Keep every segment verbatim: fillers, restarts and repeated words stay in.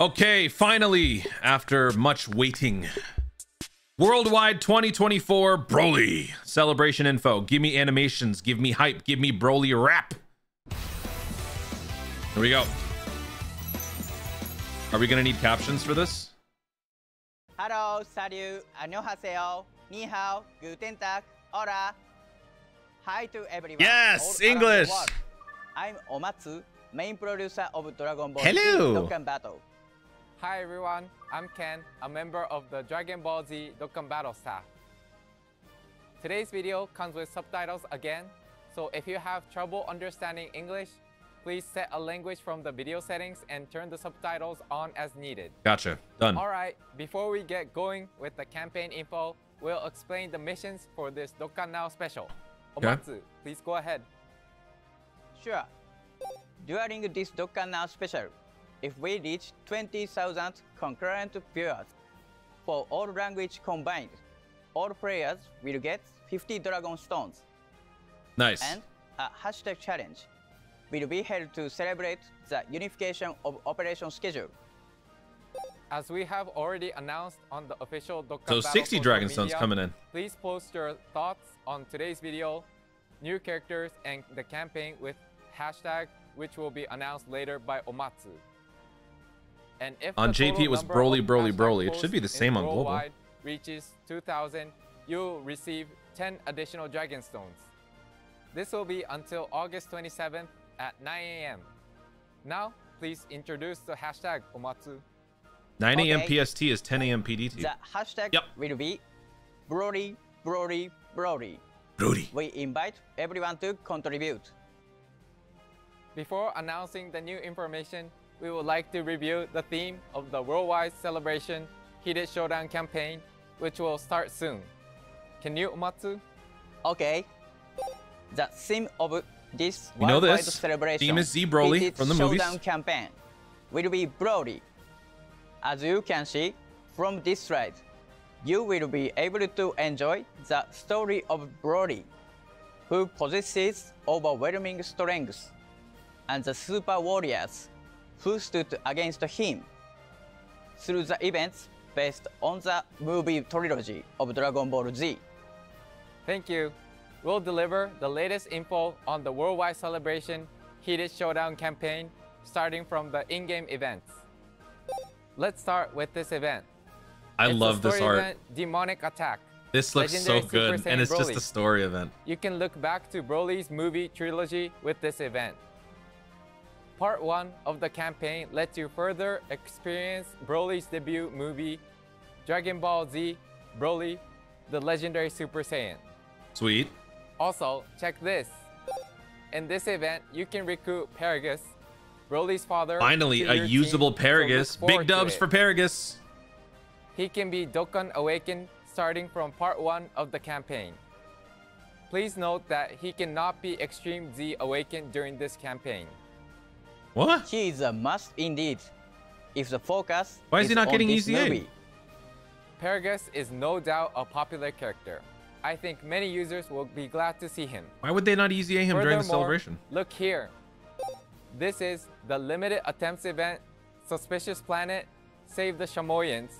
Okay, finally, after much waiting, Worldwide twenty twenty-four Broly celebration info. Give me animations, give me hype, give me Broly rap. Here we go. Are we gonna need captions for this? Hello, salut, annyeonghaseyo, ni hao, guten tag, hola. Hi to everyone. Yes, all English. I'm Omatsu, main producer of Dragon Ball Z Dokkan Battle. Hi everyone, I'm Ken, a member of the Dragon Ball Z Dokkan Battle staff. Today's video comes with subtitles again, so if you have trouble understanding English, please set a language from the video settings and turn the subtitles on as needed. Gotcha, done. Alright, before we get going with the campaign info, we'll explain the missions for this Dokkan Now special. Omatsu, okay. Please go ahead. Sure. During this Dokkan Now special, if we reach twenty thousand concurrent viewers for all languages combined, all players will get fifty Dragon Stones. Nice. And a hashtag challenge will be held to celebrate the unification of operation schedule. As we have already announced on the official Dokkan Battle, so sixty Dragon Stones coming in. Please post your thoughts on today's video, new characters, and the campaign with hashtag, which will be announced later by Omatsu. And if on J P it was Broly, Broly, Broly. It should be the same on global. Reaches two thousand, you'll receive ten additional Dragon Stones. This will be until August twenty-seventh at nine A M Now, please introduce the hashtag, Omatsu. nine A M Okay. P S T is ten A M P D T. The hashtag yep. will be Broly, Broly, Broly. Broly. We invite everyone to contribute. Before announcing the new information, we would like to review the theme of the Worldwide Celebration Heated Showdown campaign, which will start soon. Can you, Omatsu? Okay. The theme of this you know Worldwide this. Celebration theme is Z Broly Heated from the Showdown movies. Campaign will be Broly. As you can see from this slide, you will be able to enjoy the story of Broly, who possesses overwhelming strength, and the super warriors who stood against him. Through the events based on the movie trilogy of Dragon Ball Z. Thank you. We'll deliver the latest info on the Worldwide Celebration Heated Showdown campaign starting from the in-game events. Let's start with this event. I it's love this art. Event, Demonic Attack. This looks Legendary so good and it's Broly. Just a story event. You can look back to Broly's movie trilogy with this event. Part one of the campaign lets you further experience Broly's debut movie, Dragon Ball Z Broly, the Legendary Super Saiyan. Sweet. Also, check this. In this event, you can recruit Paragus, Broly's father. Finally, a usable Paragus. Big dubs for Paragus. He can be Dokkan Awakened starting from part one of the campaign. Please note that he cannot be Extreme Z Awakened during this campaign. What? He is a must indeed. If the focus Why is, is he not getting E Z A? Paragus is no doubt a popular character. I think many users will be glad to see him. Why would they not E Z A him during the celebration? Look here. This is the limited attempts event, Suspicious Planet, Save the Shamoyans,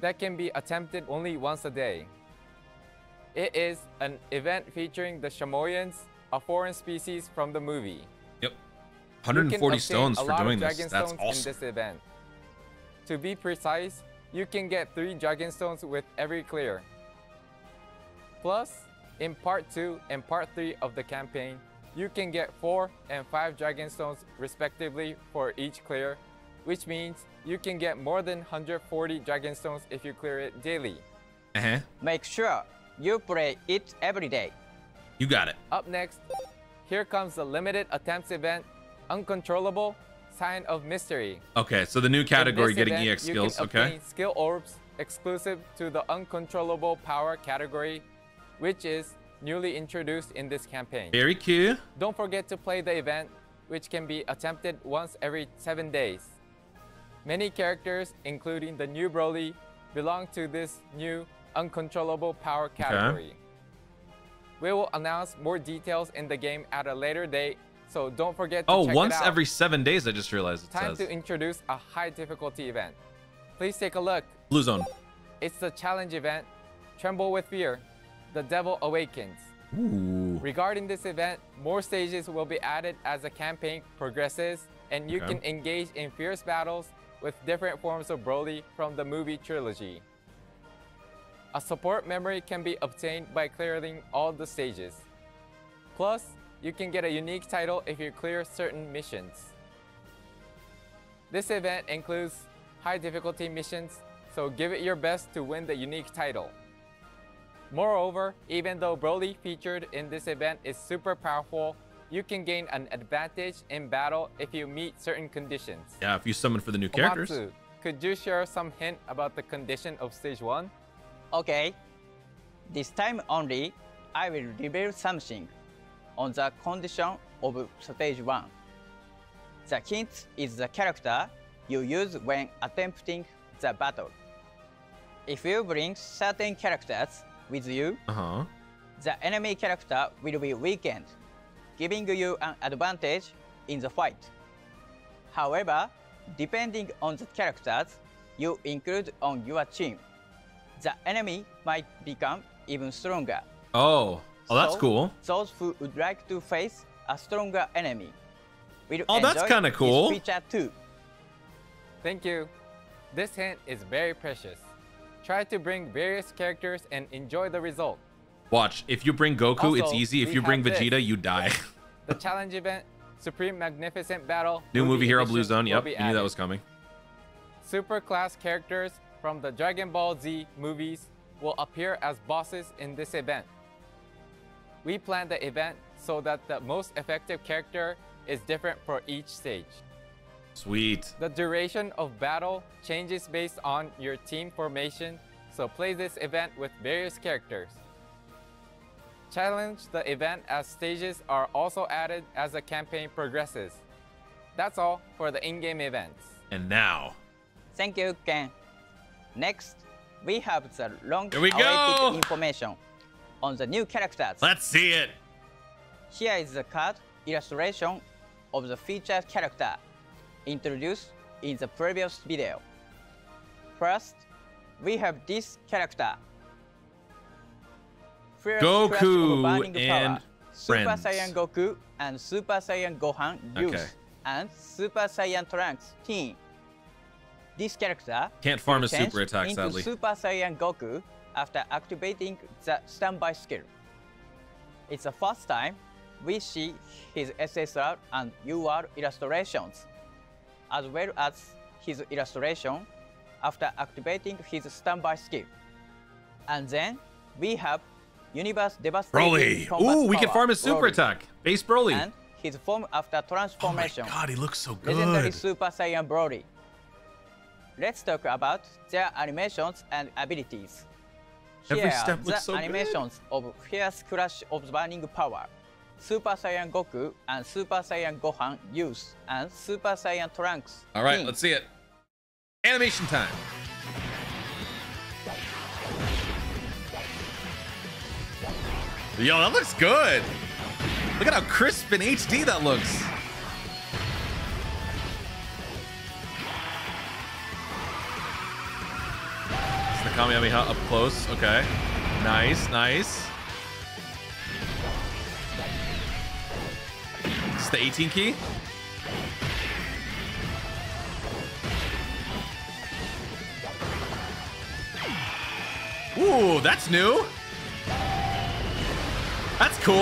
that can be attempted only once a day. It is an event featuring the Shamoyans, a foreign species from the movie. one hundred forty stones for doing this. That's awesome. In this event. To be precise, you can get three Dragon Stones with every clear. Plus, in part two and part three of the campaign, you can get four and five Dragon Stones respectively for each clear, which means you can get more than one hundred forty Dragon Stones if you clear it daily. Uh-huh. Make sure you play it every day. You got it. Up next, here comes the limited attempts event, Uncontrollable Sign of Mystery. Okay, so the new category getting event, E X skills, okay? Skill orbs exclusive to the Uncontrollable Power category, which is newly introduced in this campaign. Very cute. Don't forget to play the event, which can be attempted once every seven days. Many characters, including the new Broly, belong to this new Uncontrollable Power category. Okay. We will announce more details in the game at a later date, so don't forget to oh, check once it out. Every seven days, I just realized it Time says. to introduce a high difficulty event. Please take a look. Blue Zone. It's the challenge event, Tremble with Fear, The Devil Awakens. Ooh. Regarding this event, more stages will be added as the campaign progresses, and you okay. can engage in fierce battles with different forms of Broly from the movie trilogy. A support memory can be obtained by clearing all the stages. Plus, you can get a unique title if you clear certain missions. This event includes high difficulty missions, so give it your best to win the unique title. Moreover, even though Broly featured in this event is super powerful, you can gain an advantage in battle if you meet certain conditions. Yeah, if you summon for the new characters. Omatsu, could you share some hint about the condition of stage one? Okay. This time only, I will reveal something on the condition of stage one. The hint is the character you use when attempting the battle. If you bring certain characters with you, uh-huh. the enemy character will be weakened, giving you an advantage in the fight. However, depending on the characters you include on your team, the enemy might become even stronger. Oh, oh that's so, cool. Those who would like to face a stronger enemy will oh, enjoy that's kind of cool. this feature too. Thank you. This hint is very precious. Try to bring various characters and enjoy the result. Watch, if you bring Goku, also, it's easy. If you bring Vegeta, this. you die. The challenge event, Supreme Magnificent Battle. New movie, movie Hero Blue Zone. Yep, you knew that was coming. Super class characters from the Dragon Ball Z movies will appear as bosses in this event. We plan the event so that the most effective character is different for each stage. Sweet. The duration of battle changes based on your team formation, so play this event with various characters. Challenge the event as stages are also added as the campaign progresses. That's all for the in-game events. And now... Thank you, Ken. Next, we have the long-awaited information on the new characters. Let's see it! Here is the card illustration of the featured character introduced in the previous video. First, we have this character. First Goku and Super friends. Saiyan Goku and Super Saiyan Gohan Youth okay. and Super Saiyan Trunks Teen. This character can't farm his super attack, into sadly. Super Saiyan Goku after activating the standby skill. It's the first time we see his S S R and U R illustrations, as well as his illustration after activating his standby skill. And then we have Universe Devastating Broly. Ooh, we power. can farm his super Broly. attack. Base Broly. And his form after transformation. Oh my god, he looks so good. Legendary Super Saiyan Broly. Let's talk about their animations and abilities. Every Here step are looks the so animations good. of Fierce Clash of Burning Power, Super Saiyan Goku and Super Saiyan Gohan Youth and Super Saiyan Trunks. All right, King. let's see it. Animation time. Yo, that looks good. Look at how crisp and H D that looks. It's the Kamehameha up close. Okay. Nice, nice. It's the eighteen key. Ooh, that's new. That's cool.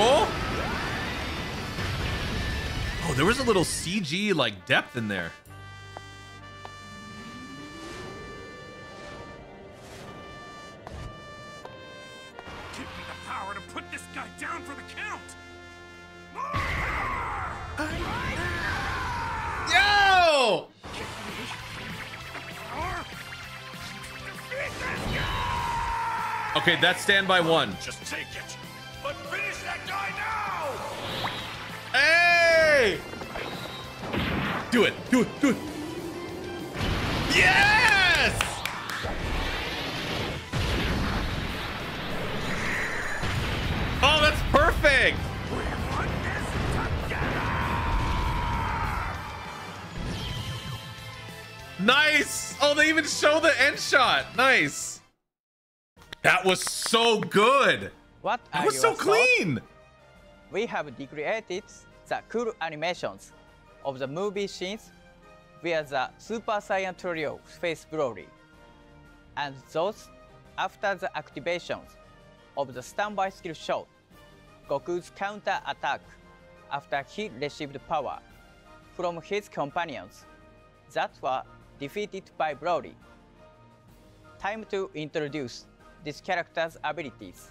Oh, there was a little C G like depth in there. Give me the power to put this guy down for the count. Yo! Give me the power to beat this guy! Okay, that's standby one. Just take it. But finish that guy now! Hey! Do it! Do it! Do it! Yes! Oh, that's perfect! We're on this together! Nice! Oh, they even show the end shot. Nice. That was so good. What? That was so clean. Thoughts? We have recreated the cool animations of the movie scenes via the Super Saiyan Trio Space Broly, and those after the activations of the standby skill shot, Goku's counter attack after he received power from his companions that were defeated by Broly. Time to introduce this character's abilities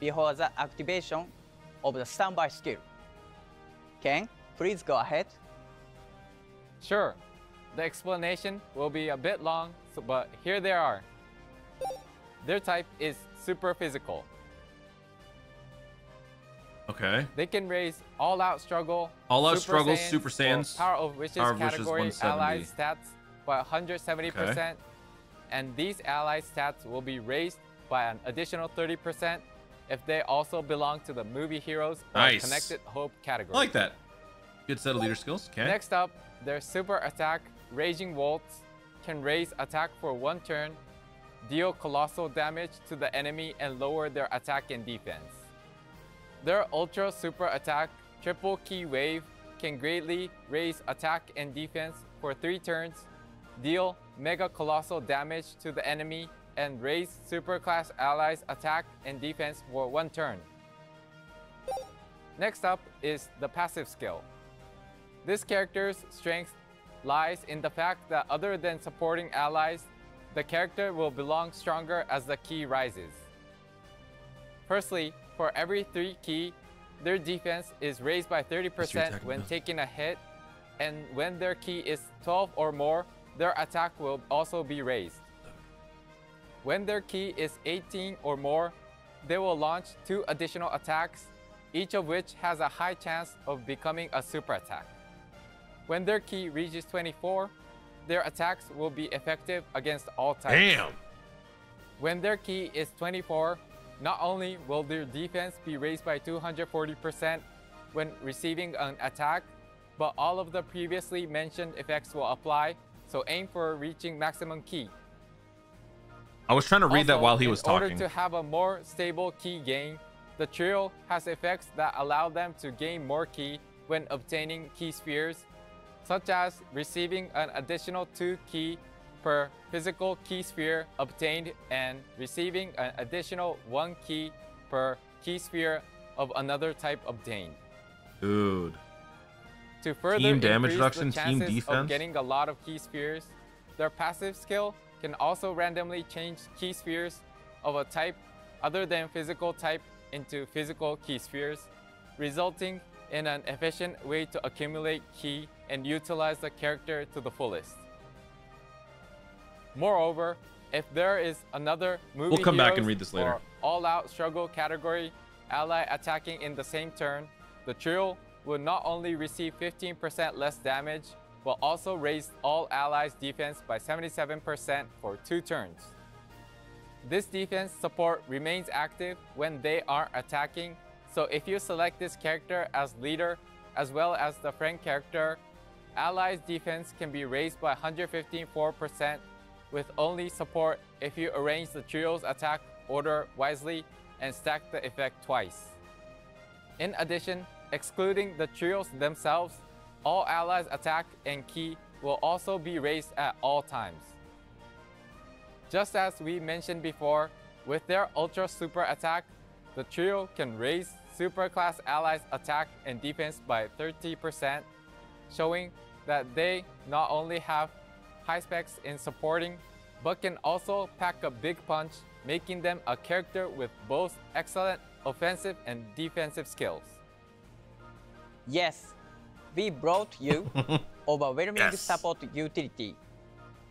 before the activation of the standby skill. Ken, please go ahead. Sure. The explanation will be a bit long, but here they are. Their type is super physical. Okay. They can raise all-out struggle, all-out struggle, Super Saiyans, power of wishes category allies stats by one hundred seventy percent, okay, and these ally stats will be raised by an additional thirty percent if they also belong to the movie heroes or nice. Connected hope category. I like that. Good set of leader skills. Okay. Next up, their super attack, Raging Waltz, can raise attack for one turn, deal colossal damage to the enemy, and lower their attack and defense. Their ultra super attack, Triple Key Wave, can greatly raise attack and defense for three turns, deal mega colossal damage to the enemy, and raise superclass allies attack and defense for one turn. Next up is the passive skill. This character's strength lies in the fact that other than supporting allies, the character will belong stronger as the ki rises. Firstly, for every three ki, their defense is raised by thirty percent when about. taking a hit, and when their ki is twelve or more, their attack will also be raised. When their ki is eighteen or more, they will launch two additional attacks, each of which has a high chance of becoming a super attack. When their ki reaches twenty-four, their attacks will be effective against all types. Damn! When their ki is twenty-four, not only will their defense be raised by two hundred forty percent when receiving an attack, but all of the previously mentioned effects will apply, so aim for reaching maximum ki. I was trying to read also, that while he was in talking. In order to have a more stable ki gain, the trio has effects that allow them to gain more ki when obtaining ki spheres, such as receiving an additional two ki per physical ki sphere obtained and receiving an additional one ki per ki sphere of another type obtained. Dude. To further team damage reduction, the chances team defense of getting a lot of ki spheres, their passive skill can also randomly change ki spheres of a type other than physical type into physical ki spheres, resulting in an efficient way to accumulate ki and utilize the character to the fullest. Moreover, if there is another movie we'll come back and read this later. all-out struggle category ally attacking in the same turn, the trio will not only receive fifteen percent less damage, but also raise all allies' defense by seventy-seven percent for two turns. This defense support remains active when they aren't attacking, so if you select this character as leader as well as the friend character, allies' defense can be raised by one hundred fifteen percent with only support if you arrange the trio's attack order wisely and stack the effect twice. In addition, excluding the trios themselves, all allies' attack and ki will also be raised at all times. Just as we mentioned before, with their ultra super attack, the trio can raise superclass allies' attack and defense by thirty percent, showing that they not only have high specs in supporting, but can also pack a big punch, making them a character with both excellent offensive and defensive skills. Yes. We brought you overwhelming yes. support utility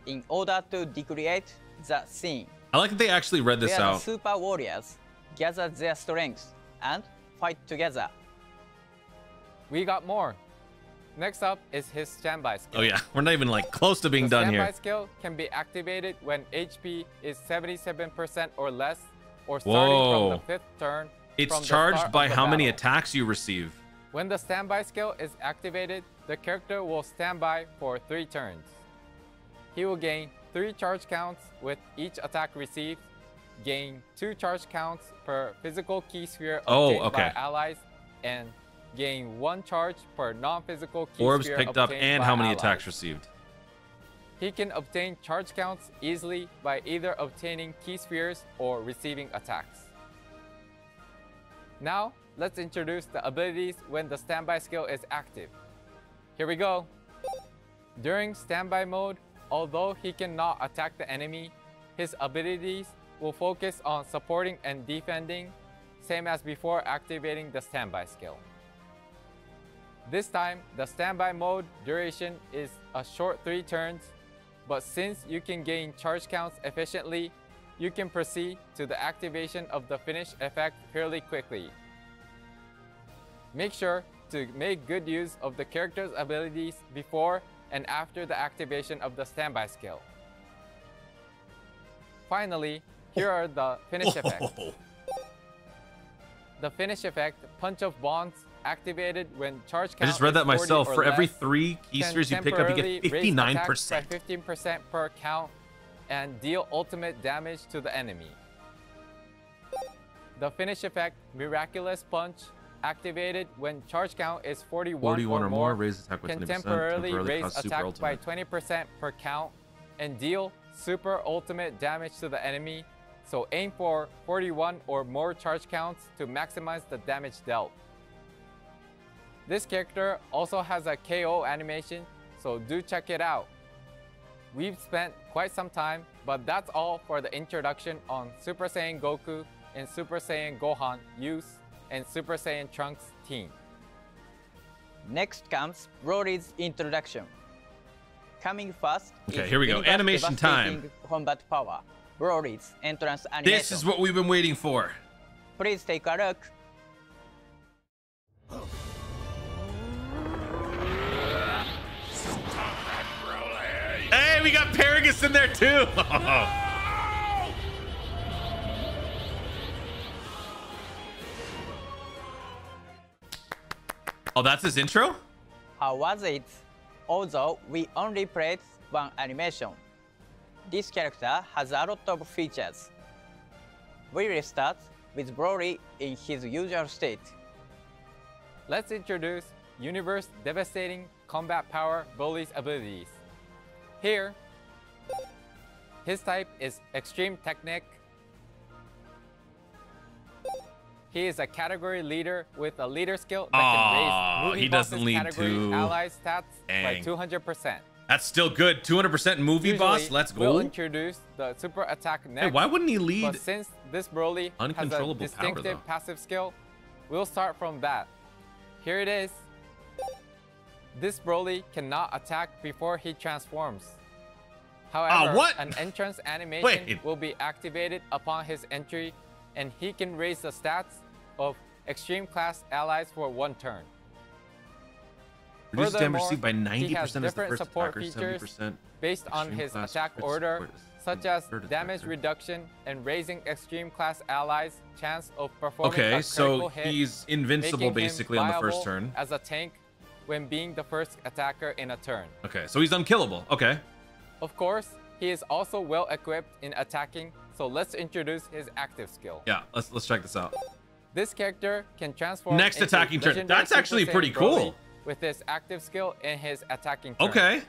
in order to recreate the scene. I like that they actually read this out. The super warriors gather their strengths and fight together. We got more. Next up is his standby skill. Oh yeah, we're not even like close to being the done here. The standby skill can be activated when H P is seventy-seven percent or less, or starting Whoa. from the fifth turn. It's charged by how battle. many attacks you receive. When the standby skill is activated, the character will stand by for three turns. he will gain three charge counts with each attack received, gain two charge counts per physical ki sphere obtained oh, okay. by allies, and gain one charge per non-physical ki Orbs sphere picked up and how many allies. attacks received. He can obtain charge counts easily by either obtaining ki spheres or receiving attacks. Now, let's introduce the abilities when the standby skill is active. Here we go! During standby mode, although he cannot attack the enemy, his abilities will focus on supporting and defending, same as before activating the standby skill. This time, the standby mode duration is a short three turns, but since you can gain charge counts efficiently, you can proceed to the activation of the finish effect fairly quickly. Make sure to make good use of the character's abilities before and after the activation of the standby skill. Finally, here are the finish effects. The finish effect, Punch of Bonds, activated when charge count I just read that myself. For less, every three key spheres you pick up, you get fifty-nine percent. fifteen percent per count and deal ultimate damage to the enemy. The finish effect, Miraculous Punch, activated when charge count is forty-one, forty-one or, or more, raise attack with can temporarily, temporarily raise attack by twenty percent per count and deal super ultimate damage to the enemy, so aim for forty-one or more charge counts to maximize the damage dealt. This character also has a K O animation, so do check it out. We've spent quite some time, but that's all for the introduction on Super Saiyan Goku and Super Saiyan Gohan use and Super Saiyan Trunks team. Next comes Broly's introduction. Coming fast. Okay, here we go. Animation time. Combat power. Broly's entrance animation. This is what we've been waiting for. Please take a look. Hey, we got Paragus in there too. Oh, that's his intro? How was it? Although we only played one animation, this character has a lot of features. We will start with Broly in his usual state. Let's introduce Universe Devastating Combat Power Broly's abilities. Here, his type is Extreme Technique. He is a category leader with a leader skill that can raise movie boss's category ally stats by two hundred percent. That's still good. two hundred percent movie boss. Let's go. We'll introduce the super attack next. Hey, why wouldn't he lead? But since this Broly has a distinctive passive skill, we'll start from that. Here it is. This Broly cannot attack before he transforms. However, uh, what? an entrance animation Wait. will be activated upon his entry, and he can raise the stats of extreme class allies for one turn. Reduce damage received by ninety percent as the first support attacker, features based on his attack order, such as damage reduction and raising extreme class allies' chance of performing a critical hit. Okay, so he's invincible basically on the first turn as a tank when being the first attacker in a turn. Okay, so he's unkillable. Okay. Of course, he is also well equipped in attacking. So let's introduce his active skill. Yeah, let's let's check this out. This character can transform next attacking turn. That's actually pretty cool. With his active skill in his attacking turn. Okay.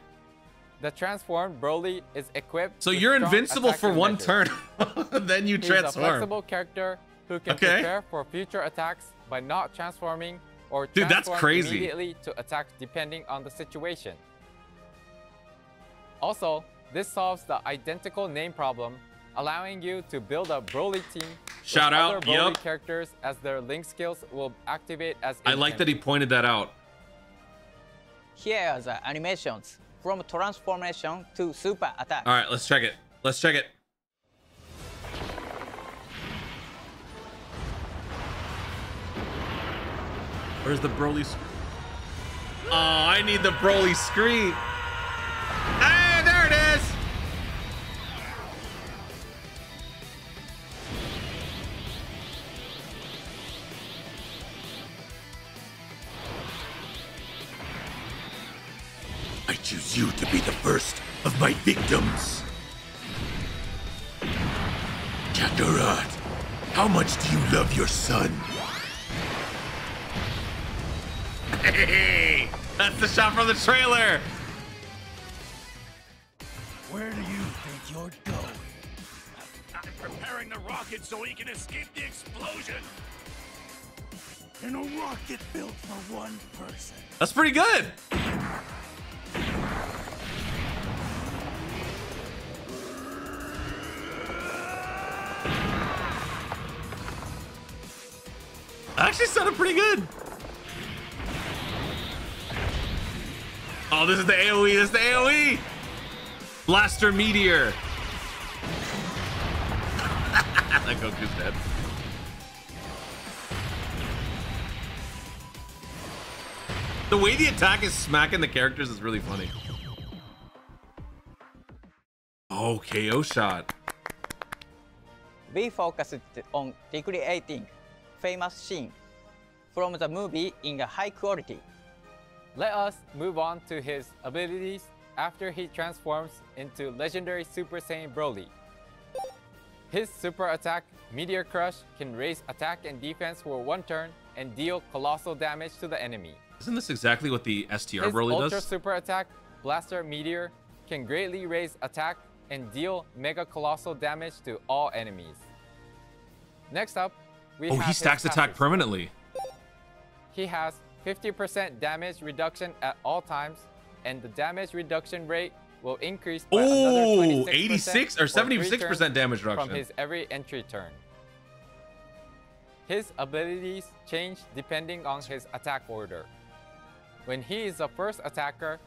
The transformed Broly is equipped. So you're invincible for one turn, then you transform. He's a flexible character who can prepare for future attacks by not transforming or Dude, that's crazy. immediately to attack depending on the situation. Also, this solves the identical name problem, allowing you to build a Broly team. Shout out, other Broly yep. characters as their link skills will activate as I like that he pointed that out. Here are the animations from transformation to super attack. All right, let's check it. Let's check it. Where's the Broly? Oh, I need the Broly screen. Hey, there it is. I choose you to be the first of my victims. Kakarot, how much do you love your son? Hey, that's the shot from the trailer. Where do you think you're going? I'm preparing the rocket so he can escape the explosion. In a rocket built for one person. That's pretty good. Actually sounded pretty good. Oh, this is the AoE, this is the AoE! Blaster Meteor. That Goku's dead. The way the attack is smacking the characters is really funny. Oh, K O shot. We focused on recreating famous scene from the movie in a high quality. Let us move on to his abilities after he transforms into Legendary Super Saiyan Broly. His super attack, Meteor Crush, can raise attack and defense for one turn and deal colossal damage to the enemy. Isn't this exactly what the S T R his Broly ultra does? Ultra super attack, Blaster Meteor, can greatly raise attack and deal mega colossal damage to all enemies. Next up, we oh, have he stacks attack permanently. He has fifty percent damage reduction at all times, and the damage reduction rate will increase by oh, another eighty-six or seventy-six percent damage reduction from his every entry turn. His abilities change depending on his attack order. When he is the first attacker,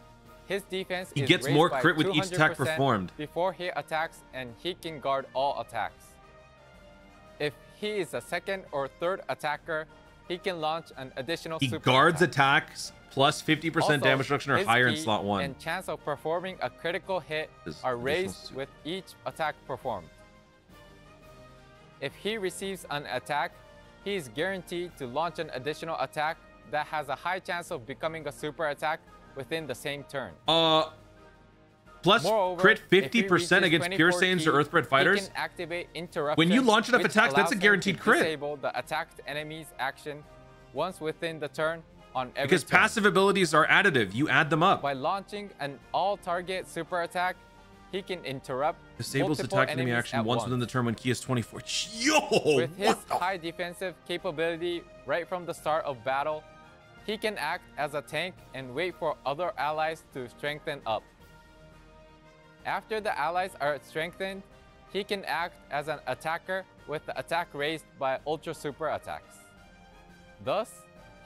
his defense he is gets more crit with each attack performed before he attacks, and he can guard all attacks. If he is a second or third attacker, he can launch an additional he super guards attack. attacks plus fifty percent damage reduction or higher in slot one. And chance of performing a critical hit this are raised with each attack performed. If he receives an attack, he is guaranteed to launch an additional attack that has a high chance of becoming a super attack within the same turn. Uh, plus Moreover, crit fifty percent against pure Saiyans or Earthbred fighters. When you launch enough attacks, that's a guaranteed crit. Disable the attacked enemy's action once within the turn on every Because turn. Passive abilities are additive. You add them up. By launching an all-target super attack, he can interrupt Disables attack enemy action once within the turn when ki is twenty-four. Yo! With his high defensive capability right from the start of battle, he can act as a tank and wait for other allies to strengthen up. After the allies are strengthened, he can act as an attacker with the attack raised by ultra super attacks. Thus,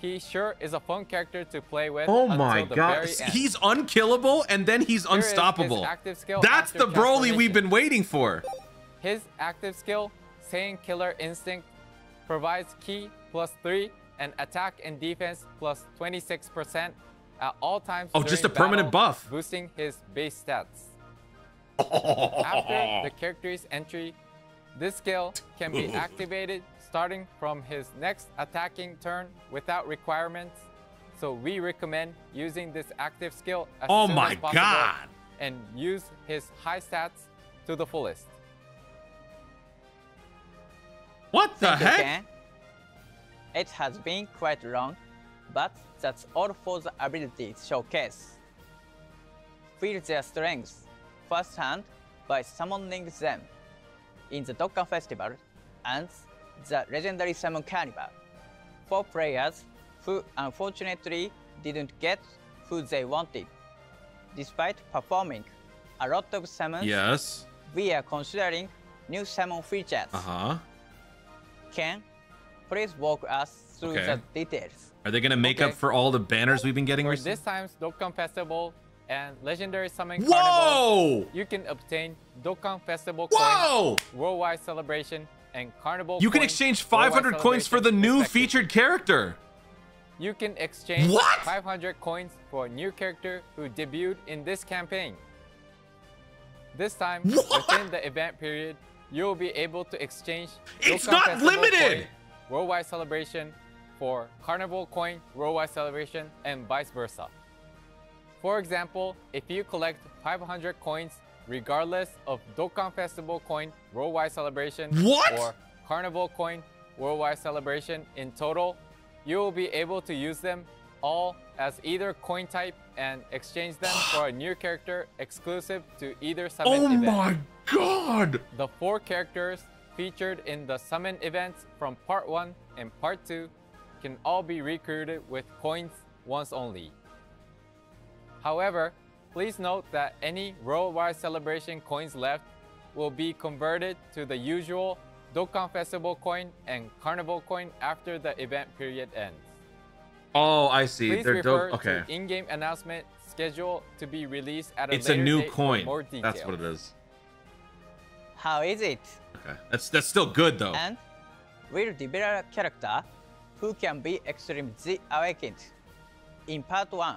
he sure is a fun character to play with. Oh my god, he's unkillable and then he's Here unstoppable. That's the Broly we've been waiting for. His active skill, Saiyan Killer Instinct, provides ki plus three and attack and defense plus twenty-six percent at all times. Oh, just a battle, permanent buff, boosting his base stats. After the character's entry, this skill can be activated starting from his next attacking turn without requirements, so we recommend using this active skill as oh soon my as possible god and use his high stats to the fullest. What the Thank heck? You, Ken. It has been quite long, but that's all for the abilities showcase. Feel their strengths firsthand by summoning them in the Dokkan Festival and the Legendary Summon Carnival. For players who unfortunately didn't get who they wanted, despite performing a lot of summons, yes, we are considering new summon features. Uh-huh. Ken, please walk us through okay. the details. Are they going to make okay. up for all the banners we've been getting recently? This time's Dokkan Festival and Legendary Summon Whoa! Carnival, you can obtain Dokkan Festival Whoa! Coins, Worldwide Celebration, and Carnival You coins, can exchange five hundred coins for the new featured character. You can exchange what? five hundred coins for a new character who debuted in this campaign. This time, what? within the event period, you'll be able to exchange It's Dokkan not Festival limited! Coin, Worldwide Celebration for Carnival Coin, Worldwide Celebration, and vice versa. For example, if you collect five hundred coins, regardless of Dokkan Festival coin, worldwide celebration, what? or Carnival coin, worldwide celebration in total, you will be able to use them all as either coin type and exchange them for a new character exclusive to either summon oh event. Oh my god! The four characters featured in the summon events from part one and part two can all be recruited with coins once only. However, please note that any worldwide celebration coins left will be converted to the usual Dokkan Festival coin and Carnival coin after the event period ends. Oh, I see. Please They're refer dope. Okay. to in-game announcement schedule to be released at a it's later a new date coin. For more detail. That's what it is. How is it? Okay, that's that's still good though. And we'll develop a character who can be Extreme Z Awakened in part one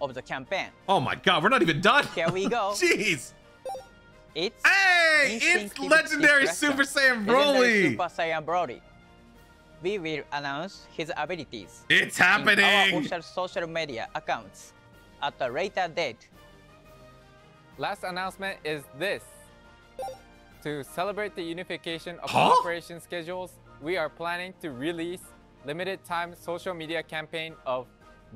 of the campaign. Oh my god, we're not even done. Here we go. Jeez. It's hey, it's Legendary Super Saiyan Broly. Super Saiyan Broly. We will announce his abilities. It's happening. In our official social media accounts at a later date. Last announcement is this: to celebrate the unification of huh? operation schedules, we are planning to release limited time social media campaign of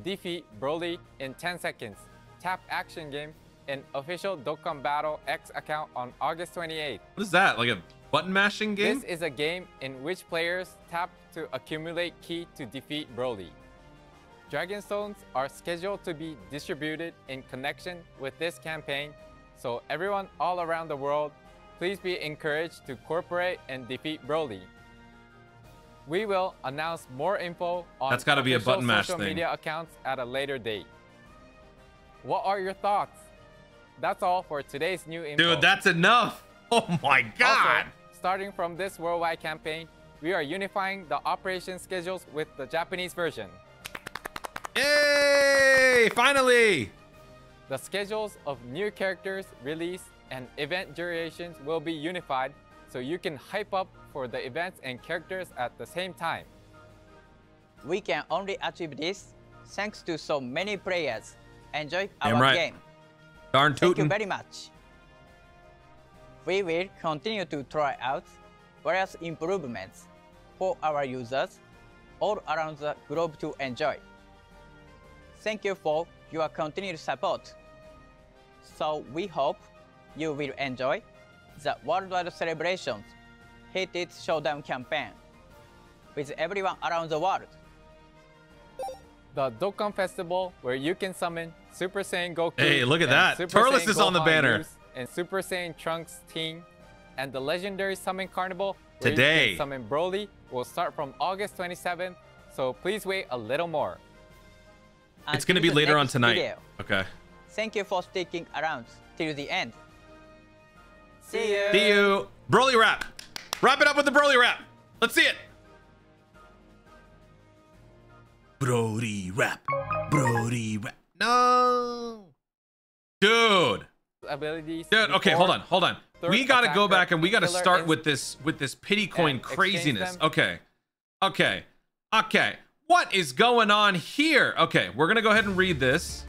Defeat Broly in ten seconds, Tap Action Game, an official Dokkan Battle X account on August twenty-eighth. What is that? Like a button mashing game? This is a game in which players tap to accumulate key to defeat Broly. Dragon Stones are scheduled to be distributed in connection with this campaign, so everyone all around the world, please be encouraged to cooperate and defeat Broly. We will announce more info on That's gotta be a button mash social thing. media accounts at a later date. What are your thoughts? That's all for today's new info. Dude, that's enough. Oh my god! Also, starting from this worldwide campaign, we are unifying the operation schedules with the Japanese version. Yay! Finally! The schedules of new characters, release, and event durations will be unified, so you can hype up for the events and characters at the same time. We can only achieve this thanks to so many players. Enjoy Damn our right. game. Darn tootin'. Thank you very much. We will continue to try out various improvements for our users all around the globe to enjoy. Thank you for your continued support. So we hope you will enjoy the worldwide celebrations Heated Showdown campaign with everyone around the world. The Dokkan Festival, where you can summon Super Saiyan Goku. Hey, look at that! Super Turles Saiyan is Gohan on the banner. And Super Saiyan Trunks team, and the Legendary Summon Carnival where Today. you can summon Broly will start from August twenty-seventh. So please wait a little more. Until it's gonna be later on tonight. Video. Okay. Thank you for sticking around till the end. See you. See you. Broly wrap. Wrap it up with the Broly wrap. Let's see it. Broly rap, Broly rap. No, dude. Abilities. Dude, okay, hold on, hold on. We gotta go back and we gotta start with this with this pity coin craziness. Okay, okay, okay. What is going on here? Okay, we're gonna go ahead and read this.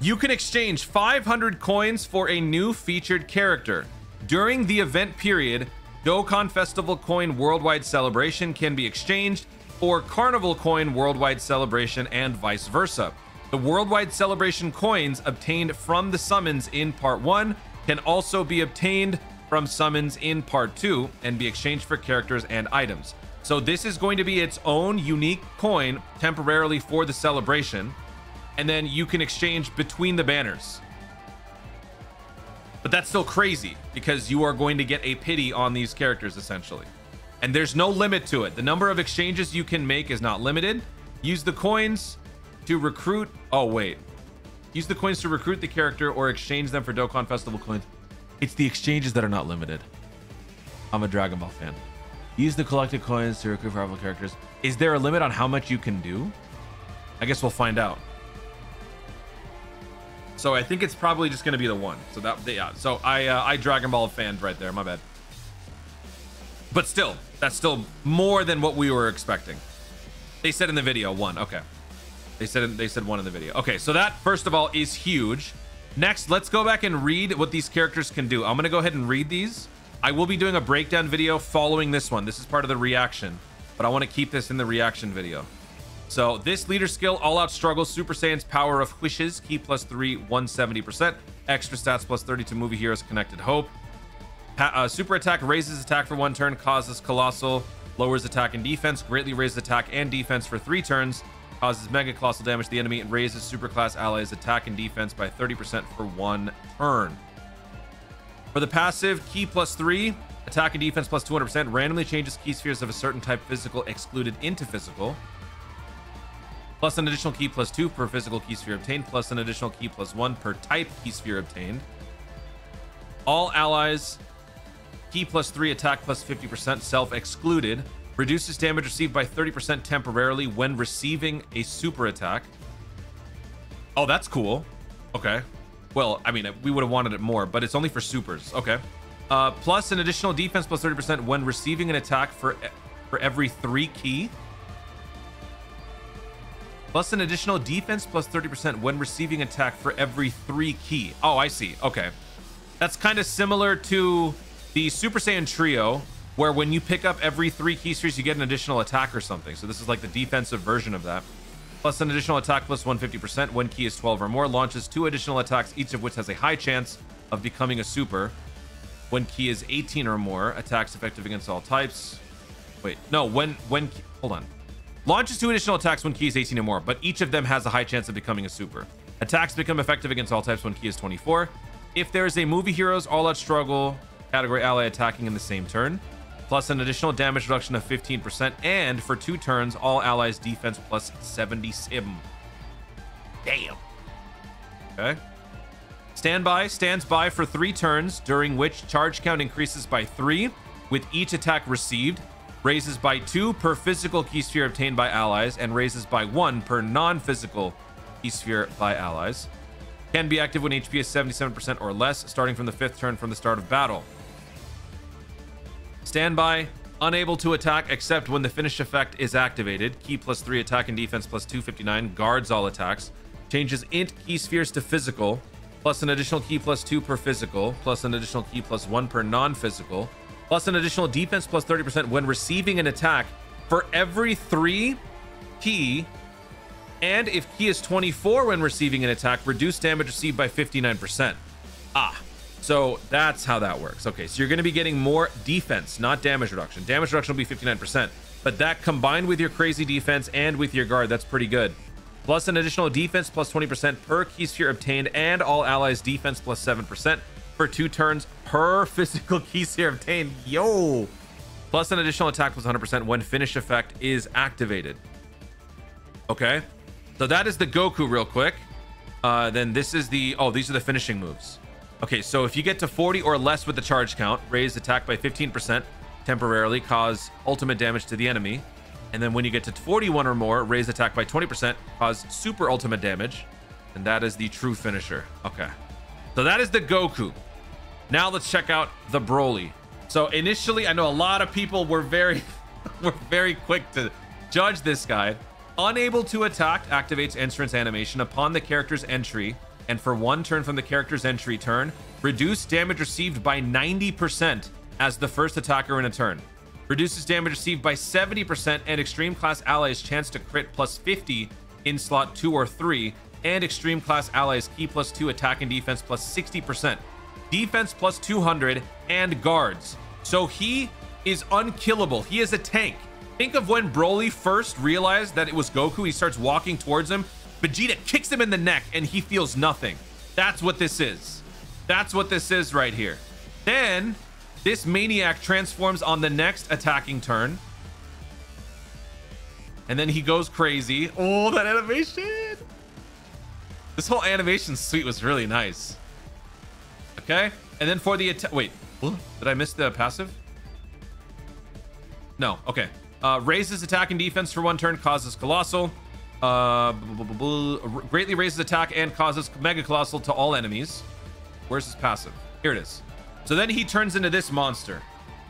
You can exchange five hundred coins for a new featured character during the event period. Dokkan Festival coin worldwide celebration can be exchanged, or Carnival coin worldwide celebration, and vice versa. The worldwide celebration coins obtained from the summons in part one can also be obtained from summons in part two and be exchanged for characters and items. So this is going to be its own unique coin temporarily for the celebration, and then you can exchange between the banners. But that's still crazy because you are going to get a pity on these characters essentially. And there's no limit to it. The number of exchanges you can make is not limited. Use the coins to recruit. Oh, wait. Use the coins to recruit the character or exchange them for Dokkan Festival coins. It's the exchanges that are not limited. I'm a Dragon Ball fan. Use the collected coins to recruit rival characters. Is there a limit on how much you can do? I guess we'll find out. So I think it's probably just going to be the one. So that, yeah. So I, uh, I Dragon Ball fanned right there. My bad. But still, that's still more than what we were expecting. They said in the video, one. Okay. They said they said one in the video. Okay, so that, first of all, is huge. Next, let's go back and read what these characters can do. I'm going to go ahead and read these. I will be doing a breakdown video following this one. This is part of the reaction, but I want to keep this in the reaction video. So this leader skill, all out struggle, Super Saiyan's power of wishes, key plus three, one hundred seventy percent, extra stats plus thirty to movie heroes, connected hope. Ha uh, super attack raises attack for one turn, causes colossal, lowers attack and defense, greatly raises attack and defense for three turns, causes mega colossal damage to the enemy, and raises super class allies attack and defense by thirty percent for one turn. For the passive, key plus three, attack and defense plus two hundred percent, randomly changes key spheres of a certain type physical excluded into physical, plus an additional key plus two per physical key sphere obtained, plus an additional key plus one per type key sphere obtained. All allies, key plus three, attack plus fifty percent, self excluded, reduces damage received by thirty percent temporarily when receiving a super attack. Oh, that's cool. Okay. Well, I mean, we would have wanted it more, but it's only for supers. Okay. Uh, plus an additional defense plus thirty percent when receiving an attack for, for every three key. Plus an additional defense plus thirty percent when receiving attack for every three key. Oh, I see. Okay. That's kind of similar to the Super Saiyan Trio, where when you pick up every three key series, you get an additional attack or something. So this is like the defensive version of that. Plus an additional attack plus one hundred fifty percent when key is twelve or more, launches two additional attacks, each of which has a high chance of becoming a super. When key is eighteen or more, attacks effective against all types. Wait, no, when, when, hold on. Launches two additional attacks when key is eighteen or more, but each of them has a high chance of becoming a super. Attacks become effective against all types when key is twenty-four. If there is a movie heroes all-out struggle category ally attacking in the same turn, plus an additional damage reduction of fifteen percent, and for two turns, all allies defense plus seventy-seven. Damn. Okay. Standby stands by for three turns, during which charge count increases by three with each attack received, raises by two per physical key sphere obtained by allies, and raises by one per non-physical key sphere by allies. Can be active when H P is seventy-seven percent or less, starting from the fifth turn from the start of battle. Standby, unable to attack except when the finish effect is activated. Key plus three, attack and defense plus two hundred fifty-nine, guards all attacks. Changes int key spheres to physical, plus an additional key plus two per physical, plus an additional key plus one per non-physical, plus an additional defense plus thirty percent when receiving an attack for every three key, and if key is twenty-four when receiving an attack, reduce damage received by fifty-nine percent. Ah. So that's how that works. Okay, so you're going to be getting more defense, not damage reduction. Damage reduction will be fifty-nine percent, but that combined with your crazy defense and with your guard, that's pretty good. Plus an additional defense plus twenty percent per key sphere obtained, and all allies defense plus seven percent for two turns per physical key sphere obtained. Yo! Plus an additional attack plus one hundred percent when finish effect is activated. Okay, so that is the Goku real quick. Uh, then this is the, oh, these are the finishing moves. Okay, so if you get to forty or less with the charge count, raise attack by fifteen percent temporarily, cause ultimate damage to the enemy. And then when you get to forty-one or more, raise attack by twenty percent, cause super ultimate damage. And that is the true finisher. Okay, so that is the Goku. Now let's check out the Broly. So initially, I know a lot of people were very, were very quick to judge this guy. Unable to attack activates entrance animation upon the character's entry, and for one turn from the character's entry turn, reduce damage received by ninety percent as the first attacker in a turn. Reduces damage received by seventy percent and extreme class allies chance to crit plus fifty in slot two or three, and extreme class allies key plus two, attack and defense plus sixty percent, defense plus two hundred, and guards. So he is unkillable. He is a tank. Think of when Broly first realized that it was Goku. He starts walking towards him, Vegeta kicks him in the neck and he feels nothing. That's what this is. That's what this is right here. Then this maniac transforms on the next attacking turn. And then he goes crazy. Oh, that animation. This whole animation suite was really nice. Okay. And then for the attack, wait, did I miss the passive? No. Okay. Uh, raises attack and defense for one turn, causes colossal. Uh, blah, blah, blah, blah. Greatly raises attack and causes mega colossal to all enemies. Where's his passive? Here it is. So then he turns into this monster.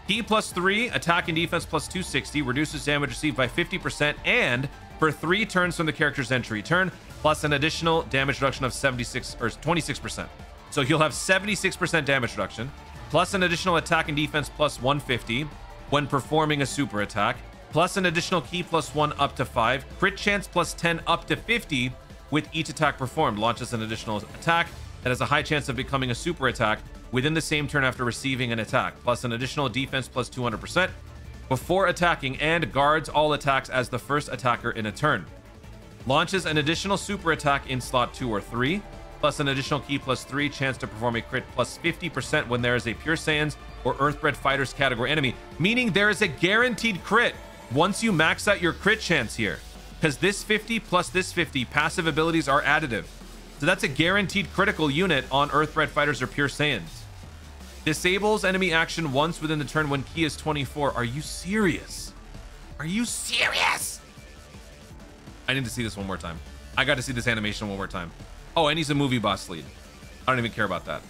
Key plus three, attack and defense plus two hundred sixty, reduces damage received by fifty percent, and for three turns from the character's entry turn, plus an additional damage reduction of seventy-six or twenty-six percent. So he'll have seventy-six percent damage reduction, plus an additional attack and defense plus one fifty when performing a super attack, plus an additional key plus one up to five, crit chance plus ten up to fifty with each attack performed, launches an additional attack that has a high chance of becoming a super attack within the same turn after receiving an attack, plus an additional defense plus two hundred percent before attacking, and guards all attacks as the first attacker in a turn. Launches an additional super attack in slot two or three, plus an additional key plus three, chance to perform a crit plus fifty percent when there is a Pure Saiyans or Earthbred Fighters category enemy, meaning there is a guaranteed crit once you max out your crit chance here, because this fifty plus this fifty passive abilities are additive. So that's a guaranteed critical unit on Earthbred Fighters or Pure Saiyans. Disables enemy action once within the turn when ki is twenty-four. Are you serious? Are you serious? I need to see this one more time. I got to see this animation one more time. Oh, and he's a movie boss lead. I don't even care about that.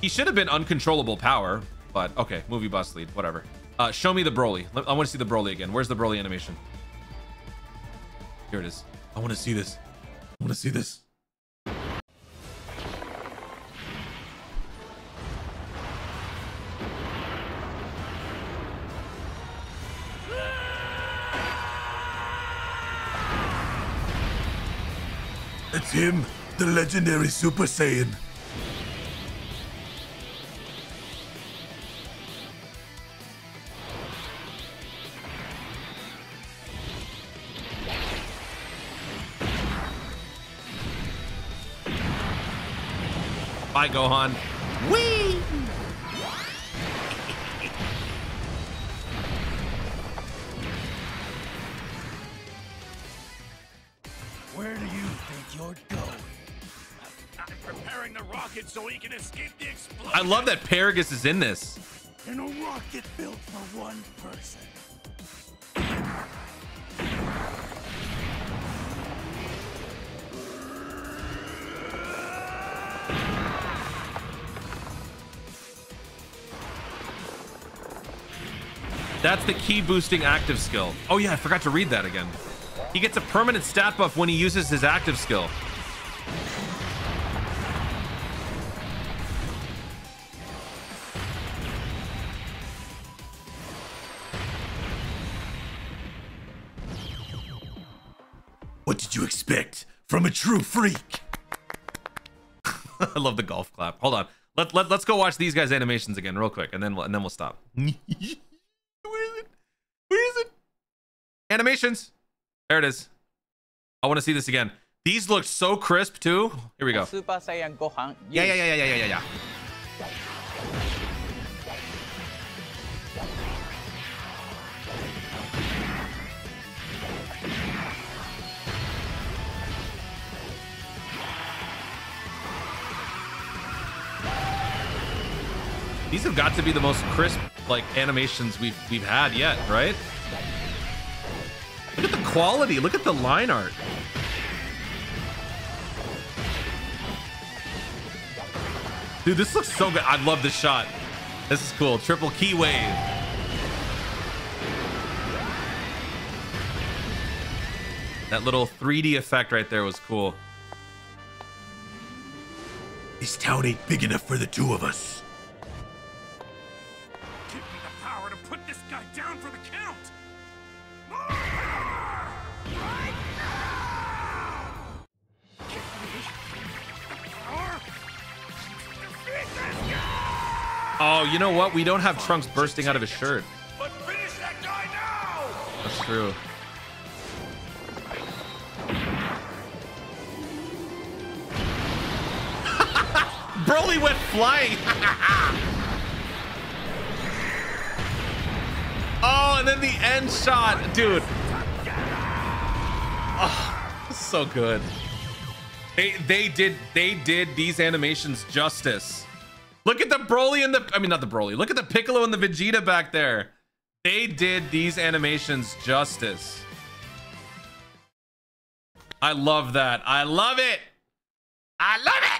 He should have been uncontrollable power, but okay, movie boss lead, whatever. Uh, show me the Broly. I want to see the Broly again. Where's the Broly animation? Here it is. I want to see this. I want to see this. It's him, the Legendary Super Saiyan. Bye, Gohan. Whee! Where do you think you're going? I'm preparing the rocket so he can escape the explosion. I love that Paragus is in this. In a rocket built for one person. That's the key boosting active skill. Oh yeah, I forgot to read that again. He gets a permanent stat buff when he uses his active skill. What did you expect from a true freak? I love the golf clap. Hold on. Let, let, let's go watch these guys' animations again real quick, and then we'll, and then we'll stop. Animations. There it is. I want to see this again. These look so crisp too. Here we go. Super Saiyan Gohan. Yeah, yeah, yeah, yeah, yeah, yeah, yeah. These have got to be the most crisp like animations we've we've had yet, right? Look at the quality. Look at the line art. Dude, this looks so good. I love this shot. This is cool. Triple key wave. That little three D effect right there was cool. This town ain't big enough for the two of us. Give me the power to put this guy down for the count. Oh, you know what? We don't have Trunks bursting out of his shirt. But finish that guy now! That's true. Broly went flying. Oh, and then the end shot, dude. Oh, this is so good. They they did they did these animations justice. Look at the Broly and the, I mean, not the Broly. Look at the Piccolo and the Vegeta back there. They did these animations justice. I love that. I love it. I love it.